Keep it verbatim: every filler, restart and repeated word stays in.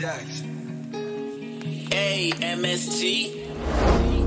Dax. Hey, M S T.